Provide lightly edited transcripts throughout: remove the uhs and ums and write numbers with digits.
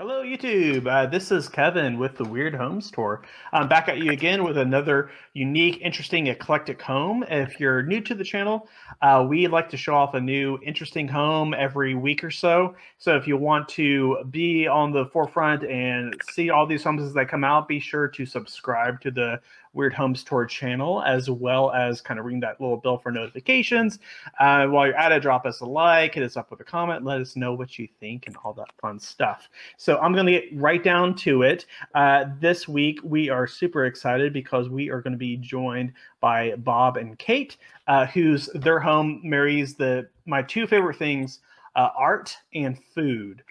Hello, YouTube. This is Kevin with the Weird Homes Tour. I'm back at you again with another unique, interesting, eclectic home. If you're new to the channel, we like to show off a new, interesting home every week or so. So if you want to be on the forefront and see all these homes as they come out, be sure to subscribe to the Weird Homes Tour channel, as well as kind of ring that little bell for notifications. While you're at it, drop us a like, hit us up with a comment, let us know what you think and all that fun stuff. So I'm going to get right down to it. This week, we are super excited because we are going to be joined by Bob and Kate, whose their home marries my two favorite things, art and food.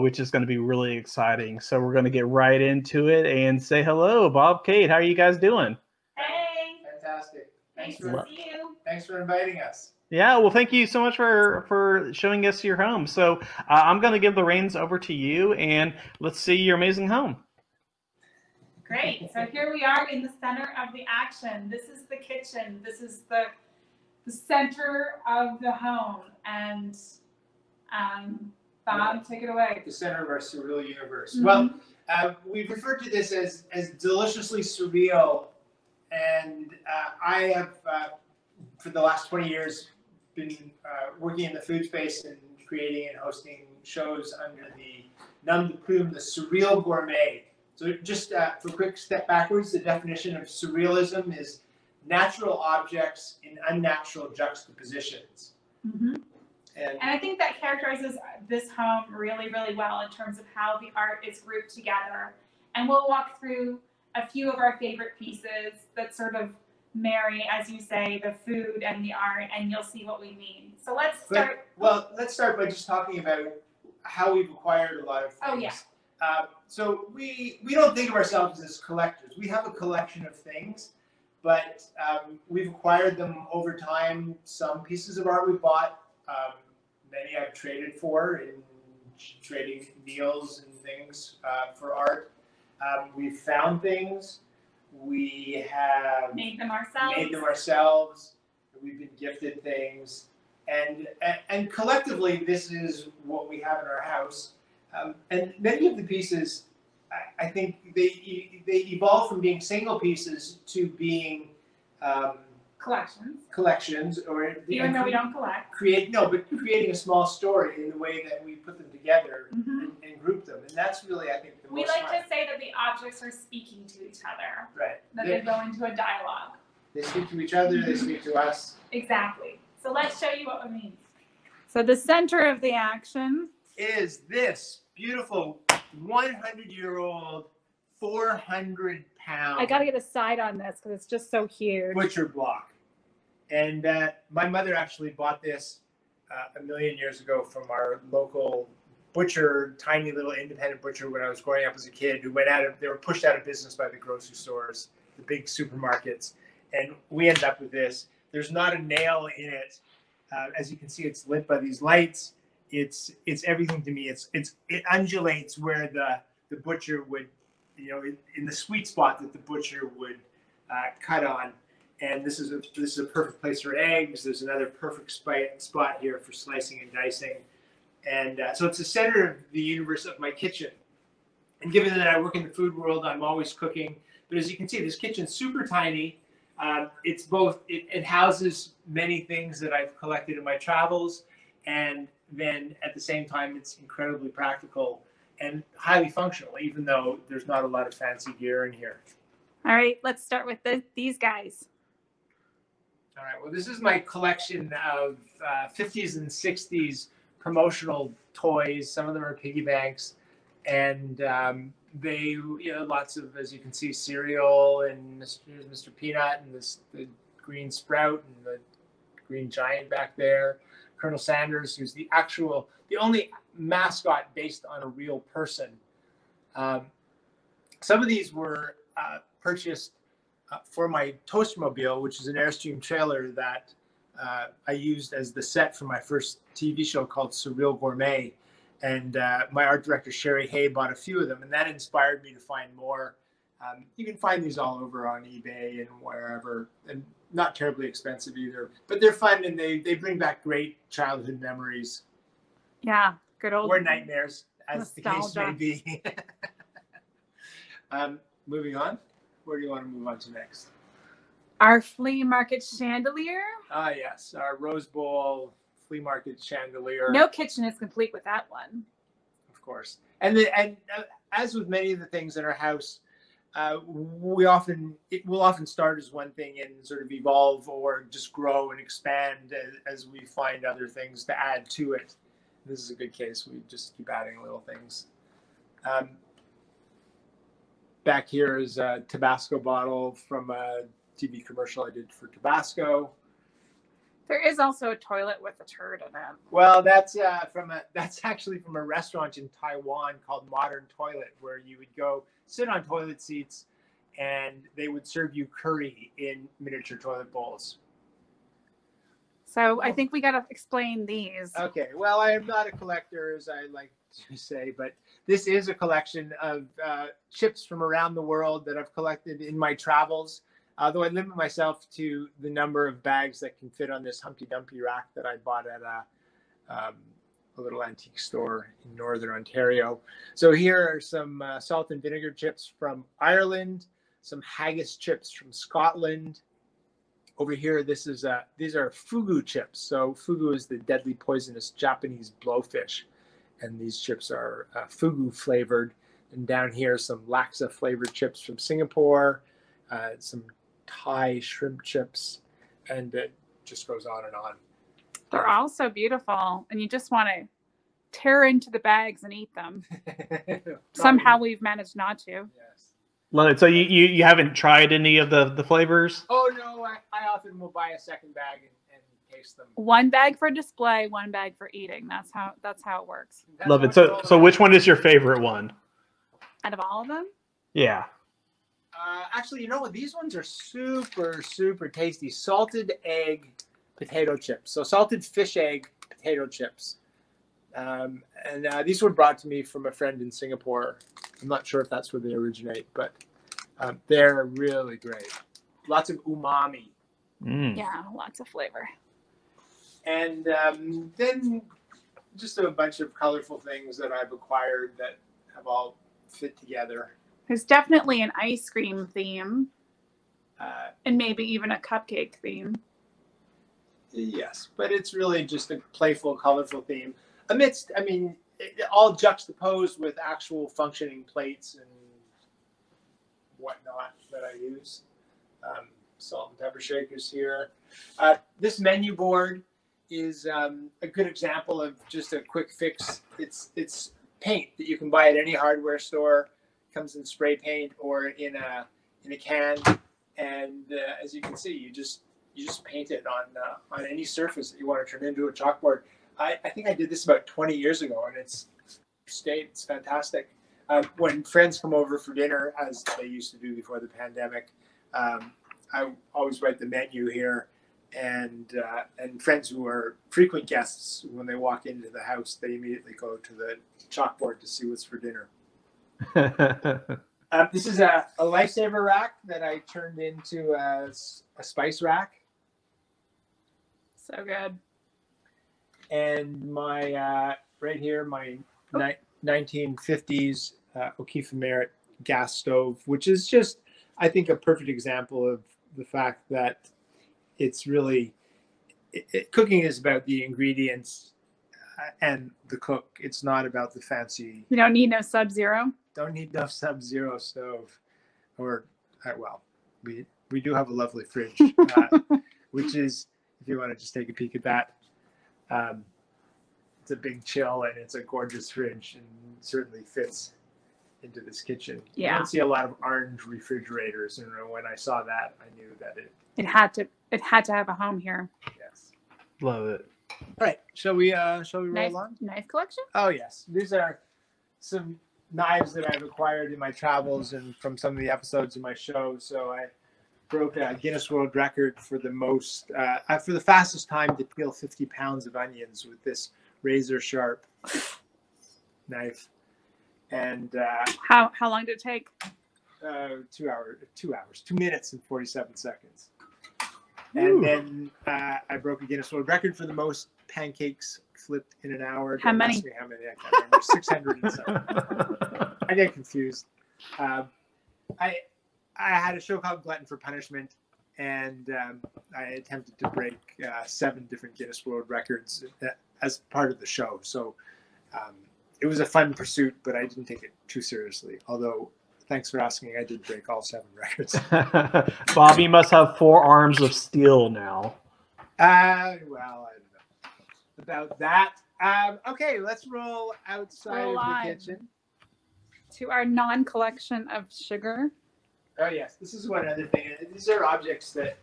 Which is going to be really exciting. So we're going to get right into it and say hello, Bob, Kate. How are you guys doing? Hey. Fantastic. Thanks for inviting us. Yeah, well, thank you so much for showing us your home. So I'm going to give the reins over to you, and let's see your amazing home. Great. So here we are in the center of the action. This is the kitchen. This is the center of the home. And Bob, take it away. The center of our surreal universe. Mm-hmm. Well, we refer to this as deliciously surreal, and I have, for the last 20 years, been working in the food space and creating and hosting shows under the nom de plume, the Surreal Gourmet. So just for a quick step backwards, the definition of surrealism is natural objects in unnatural juxtapositions. Mm-hmm. And I think that characterizes this home really, really well in terms of how the art is grouped together. And we'll walk through a few of our favorite pieces that sort of marry, as you say, the food and the art, and you'll see what we mean. So let's start. Well, let's start by just talking about how we've acquired a lot of things. Oh, yeah. So we don't think of ourselves as collectors. We have a collection of things, but we've acquired them over time. Some pieces of art we bought. Many I've traded for, in trading meals and things for art. We've found things. We have made them ourselves. We've been gifted things, and collectively, this is what we have in our house. And many of the pieces, I think, they evolve from being single pieces to being collections, or even though we don't create. No, but creating a small story in the way that we put them together, mm-hmm. and group them, and that's really, I think, the most. We like to say that the objects are speaking to each other. Right. That they go into a dialogue. They speak to each other. They speak to us. Exactly. So let's show you what we mean. So the center of the action is this beautiful 100-year-old. 400 pounds. I got to get a side on this because it's just so huge. Butcher block. And my mother actually bought this a million years ago from our local butcher, tiny little independent butcher when I was growing up as a kid, who they were pushed out of business by the grocery stores, the big supermarkets. And we ended up with this. There's not a nail in it. As you can see, it's lit by these lights. It's everything to me. It undulates where the butcher would, you know, in the sweet spot that the butcher would cut on. And this is a perfect place for eggs. There's another perfect spot here for slicing and dicing. And so it's the center of the universe of my kitchen. And given that I work in the food world, I'm always cooking. But as you can see, this kitchen's super tiny. It's both, it houses many things that I've collected in my travels. And then at the same time, it's incredibly practical and highly functional, even though there's not a lot of fancy gear in here. All right, let's start with these guys. All right, well, this is my collection of 50s and 60s promotional toys. Some of them are piggy banks, and they, you know, lots of, as you can see, cereal, and here's Mr. Peanut, and the green sprout, and the Green Giant back there. Colonel Sanders, who's the only mascot based on a real person. Some of these were purchased for my Toastmobile, which is an Airstream trailer that I used as the set for my first TV show called Surreal Gourmet. And my art director, Sherry Hay, bought a few of them, and that inspired me to find more. You can find these all over on eBay and wherever, and not terribly expensive either, but they're fun, and they bring back great childhood memories. Yeah, good old. Or nightmares. as the case may be. Moving on, where do you want to move on to next? Our flea market chandelier. Ah, yes, our Rose Bowl flea market chandelier. No kitchen is complete with that one. Of course. And the, as with many of the things in our house, we'll often start as one thing and sort of evolve or just grow and expand as we find other things to add to it. This is a good case. We just keep adding little things. Back here is a Tabasco bottle from a TV commercial I did for Tabasco. There is also a toilet with a turd in it. Well, that's actually from a restaurant in Taiwan called Modern Toilet, where you would go sit on toilet seats and they would serve you curry in miniature toilet bowls. So I think we got to explain these. Okay. Well, I am not a collector, as I like to say, but this is a collection of chips from around the world that I've collected in my travels. Though I limit myself to the number of bags that can fit on this Humpty Dumpty rack that I bought at a little antique store in Northern Ontario. So here are some salt and vinegar chips from Ireland, some haggis chips from Scotland. Over here, these are fugu chips. So fugu is the deadly poisonous Japanese blowfish, and these chips are fugu flavored. And down here, some laksa flavored chips from Singapore, some Thai shrimp chips, and it just goes on and on. They're all so beautiful, and you just want to tear into the bags and eat them. Somehow we've managed not to. Yes. Leonard, so you haven't tried any of the flavors? Oh, no. I often will buy a second bag and taste them. One bag for display, one bag for eating. That's how it works. Love it. So which one is your favorite one? Out of all of them? Yeah. Actually, you know what? These ones are super, super tasty. Salted egg potato chips. So salted fish egg potato chips. And these were brought to me from a friend in Singapore. I'm not sure if that's where they originate, but they're really great. Lots of umami. Mm. Yeah, lots of flavor. And then just a bunch of colorful things that I've acquired that have all fit together. There's definitely an ice cream theme, and maybe even a cupcake theme. Yes, but it's really just a playful, colorful theme. Amidst, I mean, all juxtaposed with actual functioning plates and whatnot that I use. Salt and pepper shakers here. This menu board is a good example of just a quick fix. It's paint that you can buy at any hardware store. Comes in spray paint or in a can, and as you can see, you just paint it on any surface that you want to turn into a chalkboard. I think I did this about 20 years ago, and it's fantastic. When friends come over for dinner, as they used to do before the pandemic, I always write the menu here, and friends who are frequent guests, when they walk into the house, they immediately go to the chalkboard to see what's for dinner. This is a lifesaver rack that I turned into a spice rack. So good. And my right here, my 1950s O'Keeffe Merritt gas stove, which is just, I think, a perfect example of the fact that it's really cooking is about the ingredients and the cook. It's not about the fancy. You don't need no Sub-Zero. Don't need no Sub-Zero stove, or well, we do have a lovely fridge, which is, if you want to just take a peek at that, it's a big chill and it's a gorgeous fridge and certainly fits into this kitchen. Yeah. You don't see a lot of orange refrigerators, and when I saw that, I knew that it had to have a home here. Yes, love it. All right, shall we roll on? Knife collection? Oh yes, these are some knives that I've acquired in my travels and from some of the episodes of my show. So I broke a Guinness World Record for the most, for the fastest time to peel 50 pounds of onions with this razor sharp knife. And how long did it take? 2 minutes and 47 seconds. And then I broke a Guinness World Record for the most pancakes flipped in an hour. How many? Ask me how many? I can't remember. 600 and so. I get confused. I had a show called Glutton for Punishment, and I attempted to break 7 different Guinness World Records as part of the show. So it was a fun pursuit, but I didn't take it too seriously. Although, thanks for asking, I did break all 7 records. Bobby must have 4 arms of steel now. Well, I don't know about that. Okay, let's roll outside of the kitchen. To our non-collection of sugar. Oh, yes. This is one other thing. These are objects that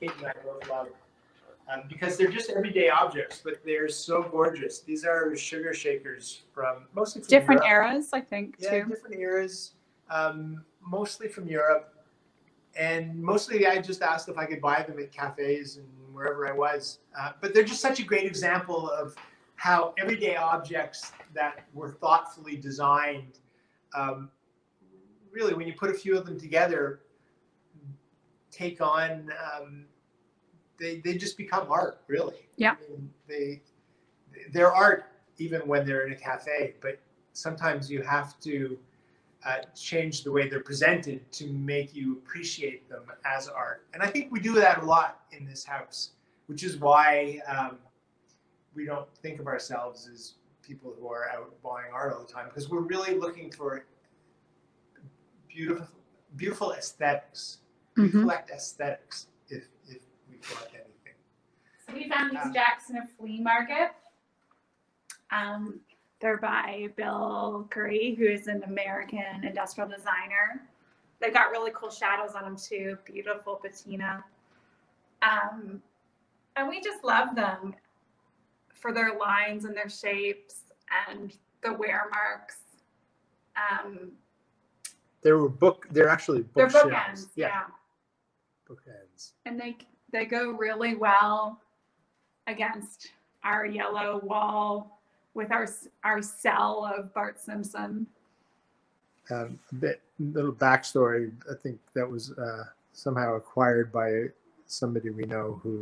Kate and I both love because they're just everyday objects, but they're so gorgeous. These are sugar shakers from mostly from different Europe. Eras, I think, yeah, too. Different eras, mostly from Europe. And mostly I just asked if I could buy them at cafes and wherever I was. But they're just such a great example of how everyday objects that were thoughtfully designed, really, when you put a few of them together, take on, they just become art, really. Yeah. I mean, they're art even when they're in a cafe, but sometimes you have to change the way they're presented to make you appreciate them as art. And I think we do that a lot in this house, which is why we don't think of ourselves as people who are out buying art all the time, because we're really looking for beautiful aesthetics, reflect aesthetics, if we collect anything. So we found these jacks in a flea market. They're by Bill Curry, who is an American industrial designer. They've got really cool shadows on them too, beautiful patina. And we just love them for their lines and their shapes and the wear marks. They're bookends, yeah. Bookends. And they go really well against our yellow wall with our cell of Bart Simpson. Little backstory, I think that was somehow acquired by somebody we know who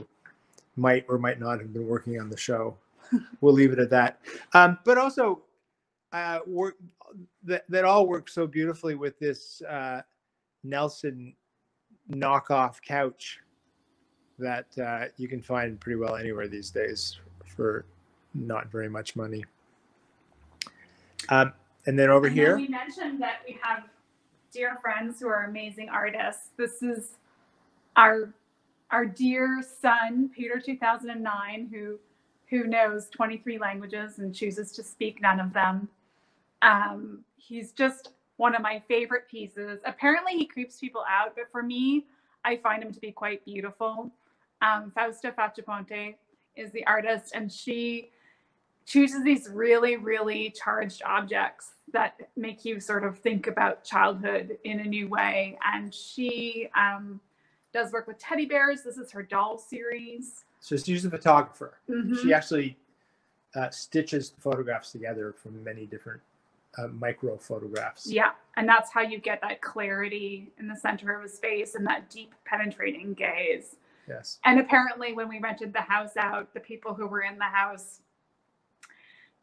might or might not have been working on the show. We'll leave it at that. But also, that all works so beautifully with this Nelson knockoff couch that you can find pretty well anywhere these days for not very much money. And then over here, we mentioned that we have dear friends who are amazing artists. This is our dear son, Peter 2009, who knows 23 languages and chooses to speak none of them. He's just one of my favorite pieces. Apparently he creeps people out, but for me, I find him to be quite beautiful. Fausta Facciaponte is the artist, and she chooses these really, really charged objects that make you sort of think about childhood in a new way. And she does work with teddy bears. This is her doll series. So she's a photographer. She actually stitches the photographs together from many different micro photographs. Yeah, and that's how you get that clarity in the center of a space and that deep penetrating gaze. Yes. And apparently when we rented the house out, the people who were in the house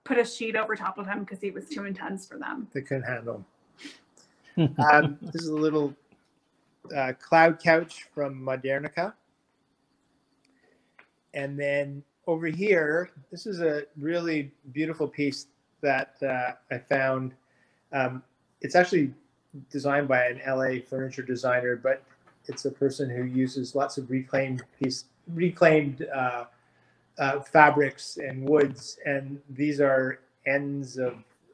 put a sheet over top of him because he was too intense for them. They couldn't handle him. This is a little cloud couch from Modernica. And then over here, this is a really beautiful piece that I found. It's actually designed by an LA furniture designer, but it's a person who uses lots of reclaimed fabrics and woods. And these are ends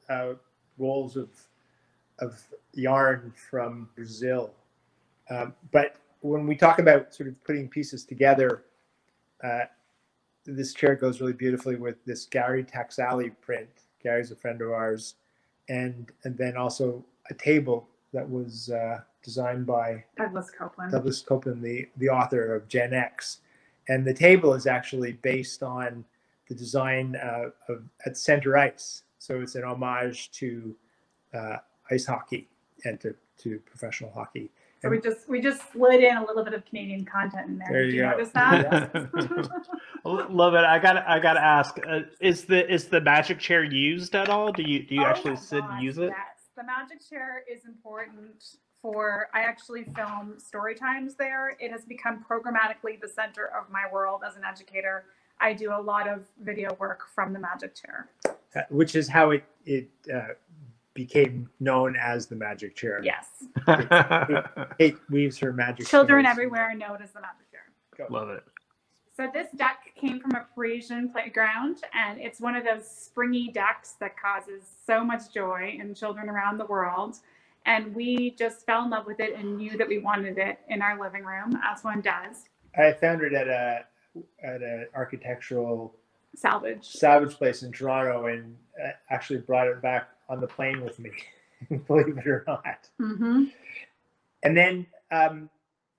of rolls of yarn from Brazil. But when we talk about sort of putting pieces together, this chair goes really beautifully with this Gary Taxali print. Gary's a friend of ours. And then also a table that was designed by Douglas Copeland. Douglas Copeland, the author of Gen X. And the table is actually based on the design at Center Ice. So it's an homage to ice hockey and to professional hockey. So we just slid in a little bit of Canadian content in there. There you go. Did you notice that? Love it. I gotta ask. Is the magic chair used at all? Do you actually sit and use it? Yes, the magic chair is important for. I actually film story times there. It has become programmatically the center of my world as an educator. I do a lot of video work from the magic chair, which is how it became known as the magic chair. Yes. It weaves her magic. Children everywhere know it as the magic chair. Love it. So this deck came from a Parisian playground, and it's one of those springy decks that causes so much joy in children around the world. And we just fell in love with it and knew that we wanted it in our living room, as one does. I found it at an architectural salvage place in Toronto, and actually brought it back on the plane with me, believe it or not. Mm-hmm. And then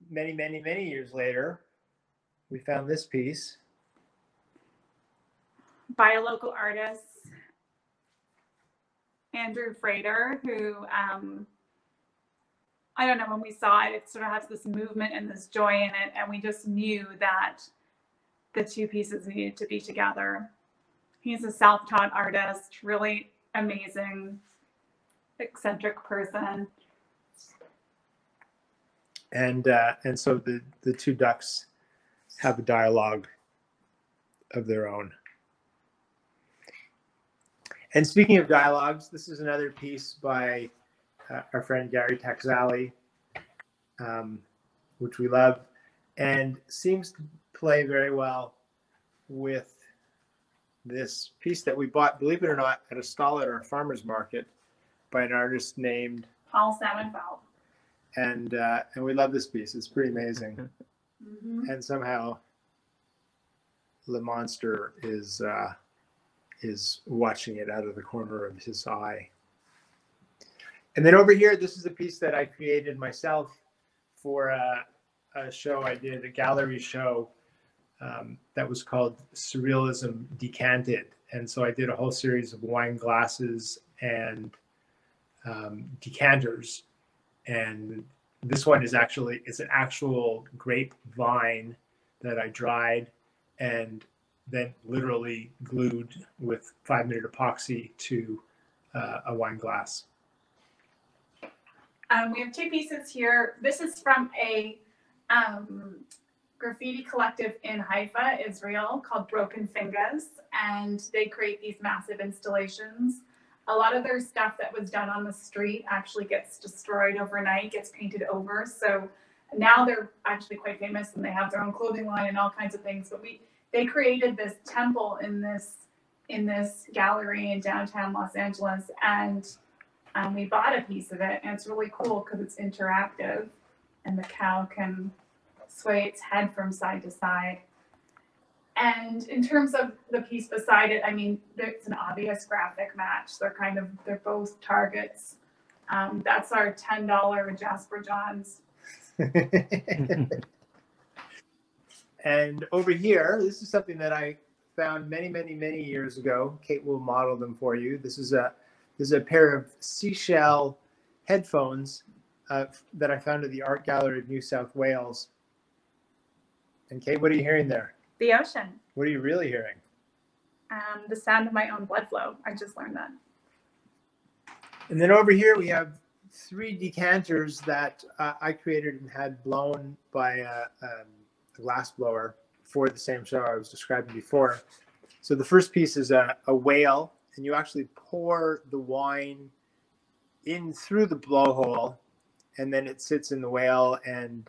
many, many, many years later, we found this piece by a local artist, Andrew Frater, who I don't know, when we saw it, it sort of has this movement and this joy in it, and we just knew that the two pieces needed to be together. He's a self-taught artist, really amazing, eccentric person. And so the two ducks have a dialogue of their own. And speaking of dialogues, this is another piece by our friend Gary Taxali, which we love, and seems to play very well with this piece that we bought, believe it or not, at a stall at our farmer's market by an artist named Paul Salmonfeld. And we love this piece. It's pretty amazing. Mm-hmm. And somehow the monster is watching it out of the corner of his eye. And then over here, this is a piece that I created myself for a show I did, a gallery show that was called Surrealism Decanted. And so I did a whole series of wine glasses and decanters. And this one is actually, it's an actual grape vine that I dried and then literally glued with 5-minute epoxy to a wine glass. We have two pieces here. This is from a graffiti collective in Haifa, Israel, called Broken Fingas, and they create these massive installations. A lot of their stuff that was done on the street actually gets destroyed overnight, gets painted over. So now they're actually quite famous, and they have their own clothing line and all kinds of things. But they created this temple in this gallery in downtown Los Angeles, and we bought a piece of it, and it's really cool because it's interactive, and the cow can sway its head from side to side. And in terms of the piece beside it, I mean, it's an obvious graphic match. They're both targets. That's our $10 Jasper Johns. And over here, this is something that I found many, many, many years ago. Kate will model them for you. This is a pair of seashell headphones that I found at the Art Gallery of New South Wales. And Kate, what are you hearing there? The ocean. What are you really hearing? The sound of my own blood flow. I just learned that. And then over here we have three decanters that I created and had blown by a glass blower for the same show I was describing before. So the first piece is a whale, and you actually pour the wine in through the blowhole, and then it sits in the whale, and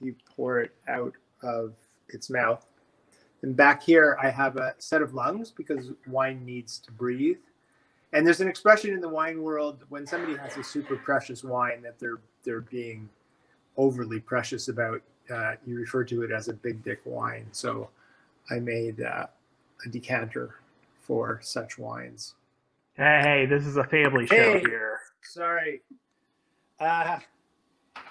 you pour it out of its mouth. And back here, I have a set of lungs because wine needs to breathe. And there's an expression in the wine world when somebody has a super precious wine that they're being overly precious about. You refer to it as a big dick wine. So I made a decanter for such wines. Hey, this is a family show here. Sorry.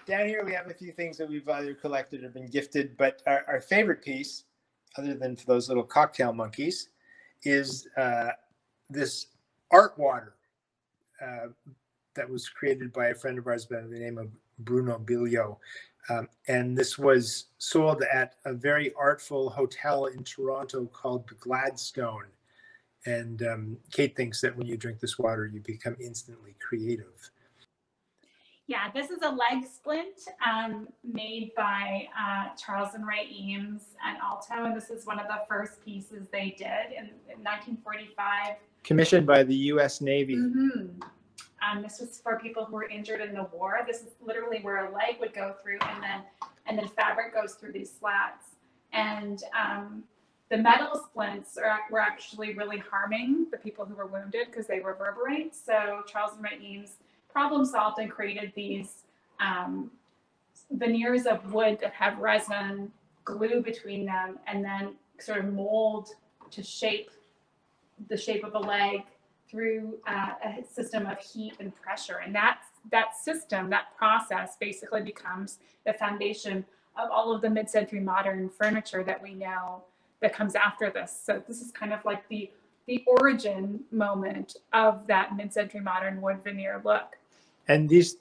Down here, we have a few things that we've either collected or been gifted, but our favorite piece, other than for those little cocktail monkeys, is this art water that was created by a friend of ours by the name of Bruno Billio. And this was sold at a very artful hotel in Toronto called Gladstone. And Kate thinks that when you drink this water, you become instantly creative. Yeah, this is a leg splint made by Charles and Ray Eames at Alto. And this is one of the first pieces they did in 1945. Commissioned by the US Navy. Mm-hmm. This was for people who were injured in the war. This is literally where a leg would go through, and then fabric goes through these slats. And the metal splints were actually really harming the people who were wounded because they reverberate. So Charles and Ray Eames problem solved and created these veneers of wood that have resin glue between them, and then sort of mold to shape the shape of a leg through a system of heat and pressure. And that system, that process basically becomes the foundation of all of the mid-century modern furniture that we know that comes after this. So this is kind of like the origin moment of that mid-century modern wood veneer look. And these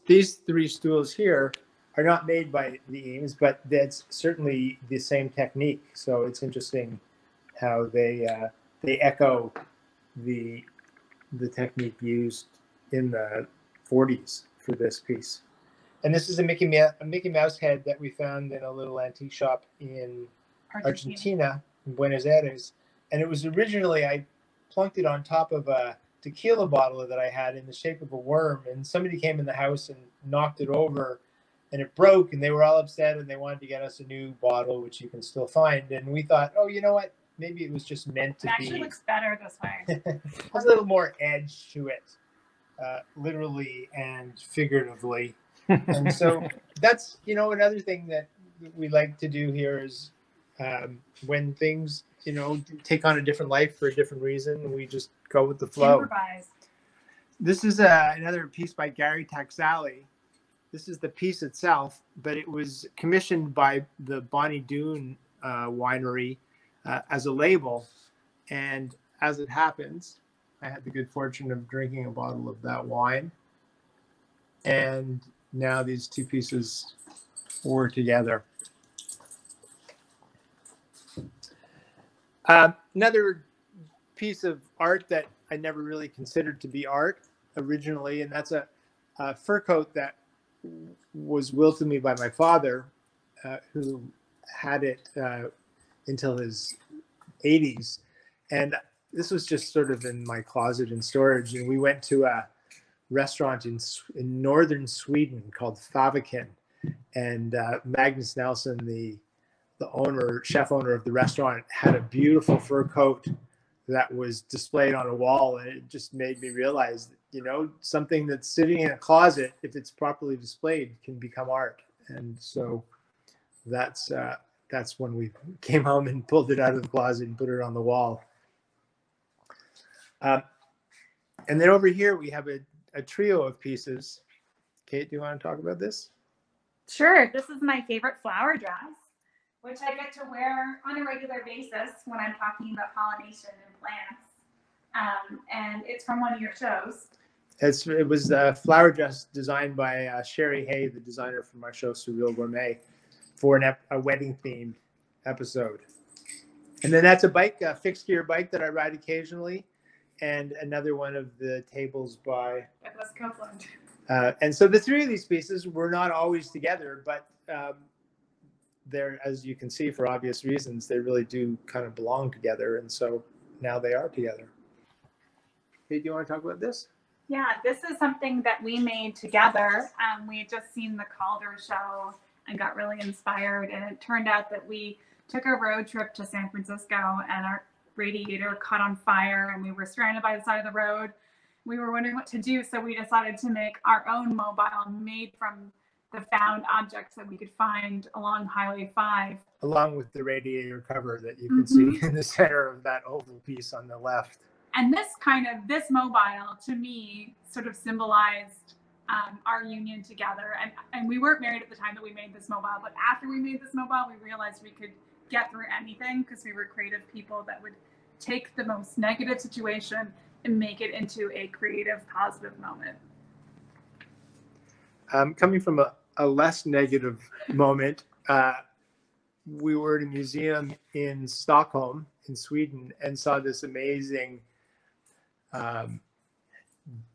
three stools here are not made by the Eames, but that's certainly the same technique. So it's interesting how they echo the technique used in the 40s for this piece. And this is a Mickey Mouse head that we found in a little antique shop in Argentina, in Buenos Aires. And it was originally, I plunked it on top of a tequila bottle that I had in the shape of a worm. And somebody came in the house and knocked it over, and it broke, and they were all upset, and they wanted to get us a new bottle, which you can still find. And we thought, oh, you know what? Maybe it was just meant to be. It actually looks better this way. There's a little more edge to it, literally and figuratively. And so that's, you know, another thing that we like to do here is when things, you know, take on a different life for a different reason, we just go with the flow. Improvise. This is another piece by Gary Taxali. This is the piece itself, but it was commissioned by the Bonnie Doon winery as a label, and as it happens, I had the good fortune of drinking a bottle of that wine, and now these two pieces were together. Another piece of art that I never really considered to be art originally, and that's a fur coat that was willed to me by my father, who had it until his 80s. And this was just sort of in my closet in storage. And we went to a restaurant in northern Sweden called Faviken. And Magnus Nelson, the owner, chef owner of the restaurant, had a beautiful fur coat that was displayed on a wall. And it just made me realize that, you know, something that's sitting in a closet, if it's properly displayed, can become art. And so that's when we came home and pulled it out of the closet and put it on the wall. And then over here, we have a trio of pieces. Kate, do you want to talk about this? Sure. This is my favorite flower dress, which I get to wear on a regular basis when I'm talking about pollination and plants. And it's from one of your shows. It was a flower dress designed by Sherry Hay, the designer from our show, Surreal Gourmet, for a wedding-themed episode. And then that's a bike, a fixed-gear bike that I ride occasionally, and another one of the tables by Douglas Copeland. And so the three of these pieces were not always together, but they're, as you can see, for obvious reasons, they really do kind of belong together, and so now they are together. Hey, do you want to talk about this? Yeah, this is something that we made together. We had just seen the Calder show and got really inspired, and it turned out that we took a road trip to San Francisco, and our radiator caught on fire, and we were stranded by the side of the road. We were wondering what to do, so we decided to make our own mobile made from the found objects that we could find along Highway 5. Along with the radiator cover that you can see in the center of that oval piece on the left. And this mobile, to me, sort of symbolized our union together, and we weren't married at the time that we made this mobile, but after we made this mobile, we realized we could get through anything because we were creative people that would take the most negative situation and make it into a creative, positive moment. Coming from a a less negative moment. We were at a museum in Stockholm, in Sweden, and saw this amazing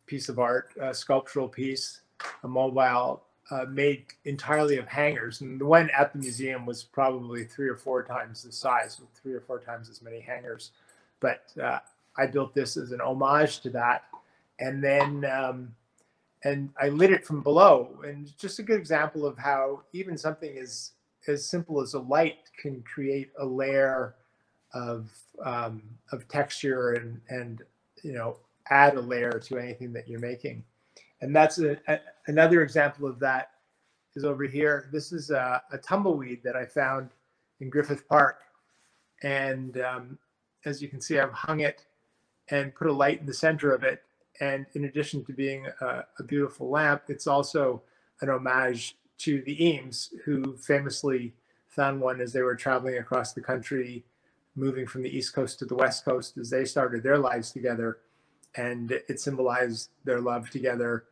piece of art, a sculptural piece, a mobile made entirely of hangers. And the one at the museum was probably 3 or 4 times the size, with 3 or 4 times as many hangers. But I built this as an homage to that. And then and I lit it from below. And just a good example of how even something as simple as a light can create a layer of texture and you know, add a layer to anything that you're making. And that's another example of that is over here. This is a tumbleweed that I found in Griffith Park. And as you can see, I've hung it and put a light in the center of it. And in addition to being a beautiful lamp, it's also an homage to the Eames, who famously found one as they were traveling across the country, moving from the East Coast to the West Coast as they started their lives together. And it symbolized their love together.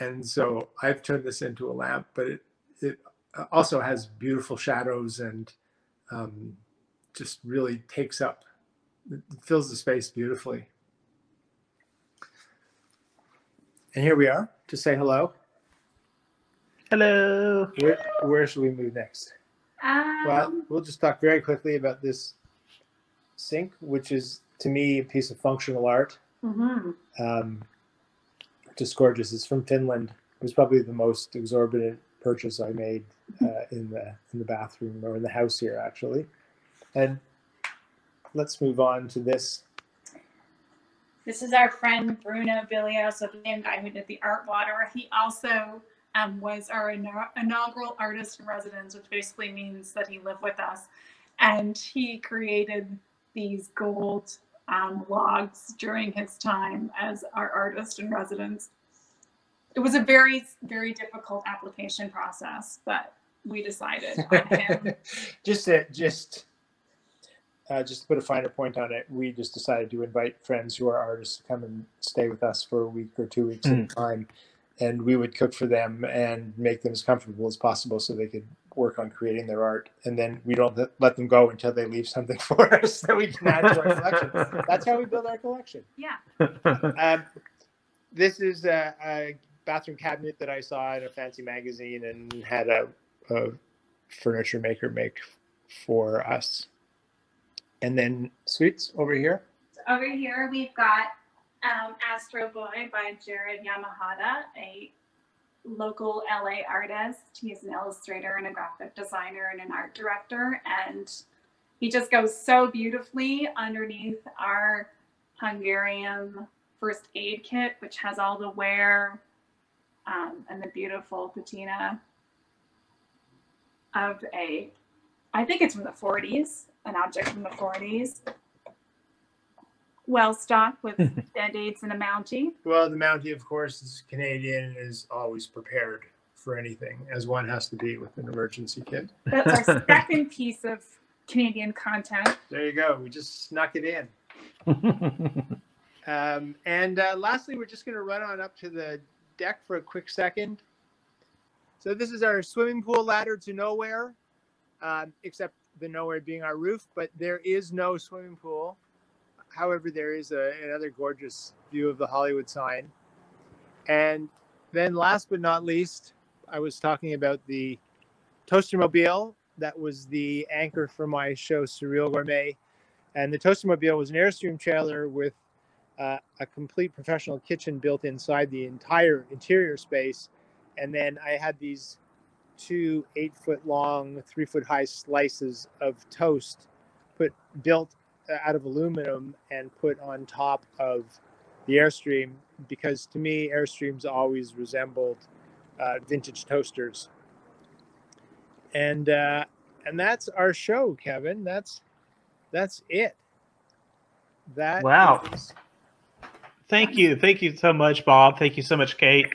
And so I've turned this into a lamp, but it also has beautiful shadows and just really takes up, it fills the space beautifully. And here we are to say hello. Hello. Where should we move next? Well, we'll just talk very quickly about this sink, which is, to me, a piece of functional art. Mm-hmm. Just gorgeous. It's from Finland. It was probably the most exorbitant purchase I made in the bathroom or in the house here, actually. And let's move on to this. This is our friend Bruno Billio, so the same guy who did the art water. He also was our inaugural artist in residence, which basically means that he lived with us, and he created these gold logs during his time as our artist in residence. It was a very, very difficult application process, but we decided on him. Just to put a finer point on it, we just decided to invite friends who are artists to come and stay with us for a week or 2 weeks at a time, and we would cook for them and make them as comfortable as possible so they could work on creating their art, and then we don't let them go until they leave something for us that we can add to our collection. That's how we build our collection. Yeah. This is a bathroom cabinet that I saw in a fancy magazine and had a furniture maker make for us. And then suites over here. So over here we've got Astro Boy by Jared Yamahata, a local LA artist. He's an illustrator and a graphic designer and an art director, and he just goes so beautifully underneath our Hungarian first aid kit, which has all the wear and the beautiful patina of a, I think it's from the 40s, an object from the 40s. Well stocked with Band-Aids and a Mountie. Well, the Mountie, of course, is Canadian and is always prepared for anything, as one has to be with an emergency kit. That's our second piece of Canadian content. There you go. We just snuck it in. Lastly, we're just going to run on up to the deck for a quick second. So this is our swimming pool ladder to nowhere, except the nowhere being our roof, but there is no swimming pool. However, there is another gorgeous view of the Hollywood sign. And then last but not least, I was talking about the Toastmobile. That was the anchor for my show, Surreal Gourmet. And the Toastmobile was an Airstream trailer with a complete professional kitchen built inside the entire interior space. And then I had these two 8-foot-long, 3-foot-high slices of toast built out of aluminum and put on top of the Airstream, because to me Airstreams always resembled vintage toasters. And that's our show, Kevin. That's it. That wow. Is... Thank you so much, Bob. Thank you so much, Kate.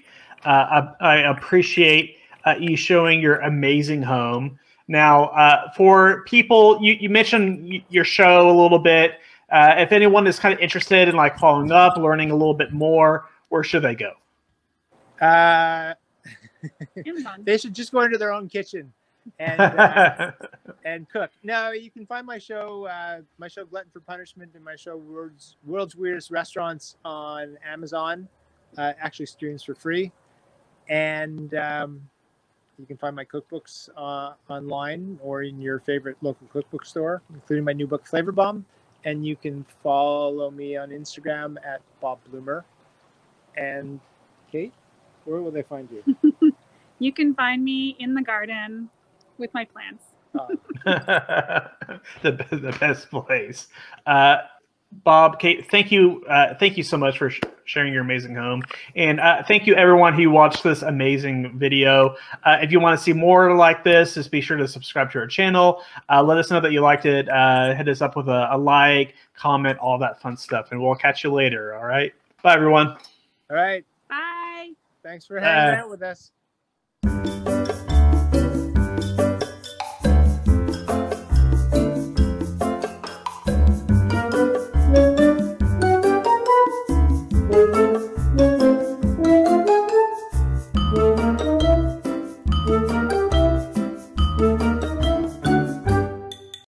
I appreciate you showing your amazing home. Now, for people, you mentioned your show a little bit. If anyone is kind of interested in like following up, learning a little bit more, where should they go? They should just go into their own kitchen and cook. Now you can find my show Glutton for Punishment, and my show World's Weirdest Restaurants on Amazon. Actually streams for free, and you can find my cookbooks online or in your favorite local cookbook store, including my new book Flavor Bomb. And you can follow me on Instagram at Bob Bloomer. And Kate, where will they find you? You can find me in the garden with my plants. The best place. Bob, Kate, thank you so much for sharing your amazing home, and thank you everyone who watched this amazing video. If you want to see more like this, just be sure to subscribe to our channel. Let us know that you liked it. Hit us up with a like, comment, all that fun stuff, and we'll catch you later. All right, bye everyone. All right, bye. Thanks for hanging out with us.